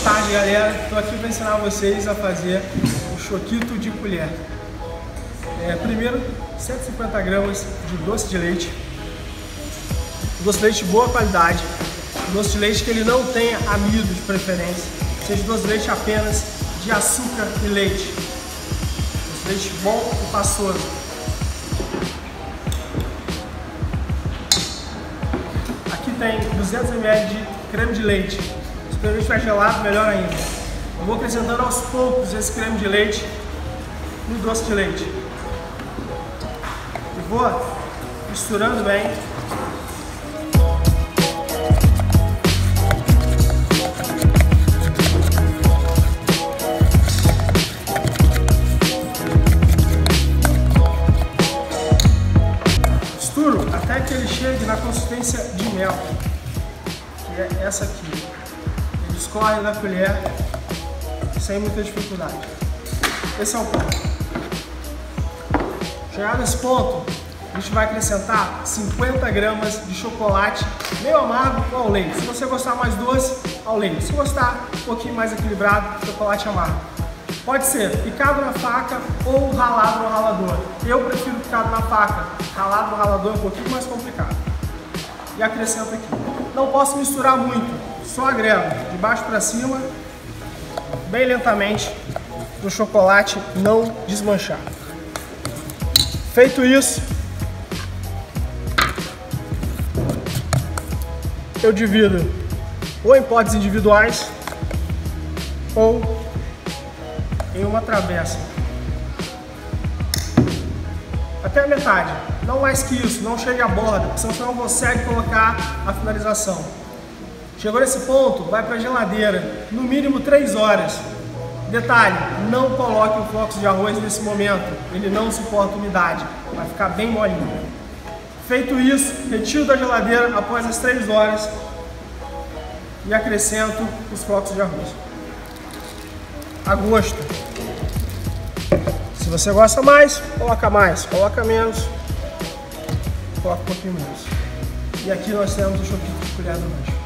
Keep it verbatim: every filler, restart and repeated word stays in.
Boa tarde, galera. Estou aqui para ensinar vocês a fazer o chokito de colher. É, primeiro, cento e cinquenta gramas de doce de leite. Doce de leite de boa qualidade. Doce de leite que ele não tenha amido de preferência. Seja doce de leite apenas de açúcar e leite. Doce de leite bom e passoso. Aqui tem duzentos mililitros de creme de leite. Se o estiver gelado, melhor ainda. Eu vou acrescentando aos poucos esse creme de leite no doce de leite. E vou misturando bem. Misturo até que ele chegue na consistência de mel, que é essa aqui. Escorre na colher sem muita dificuldade. Esse é o ponto. Chegado nesse ponto, a gente vai acrescentar cinquenta gramas de chocolate meio amargo ao leite. Se você gostar mais doce, ao leite. Se gostar um pouquinho mais equilibrado, chocolate amargo. Pode ser picado na faca ou ralado no ralador. Eu prefiro picado na faca. Ralado no ralador é um pouquinho mais complicado. E acrescento aqui. Não posso misturar muito. Só agrego de baixo para cima, bem lentamente, para o chocolate não desmanchar. Feito isso, eu divido ou em potes individuais ou em uma travessa. Até a metade, não mais que isso, não chegue à borda, senão você não consegue colocar a finalização. Chegou nesse ponto, vai para a geladeira, no mínimo três horas. Detalhe, não coloque o flocos de arroz nesse momento, ele não suporta umidade, vai ficar bem molinho. Feito isso, retiro da geladeira após as três horas e acrescento os flocos de arroz. A gosto. Se você gosta mais, coloca mais, coloca menos, coloca um pouquinho menos. E aqui nós temos o chokito de colher do lanche.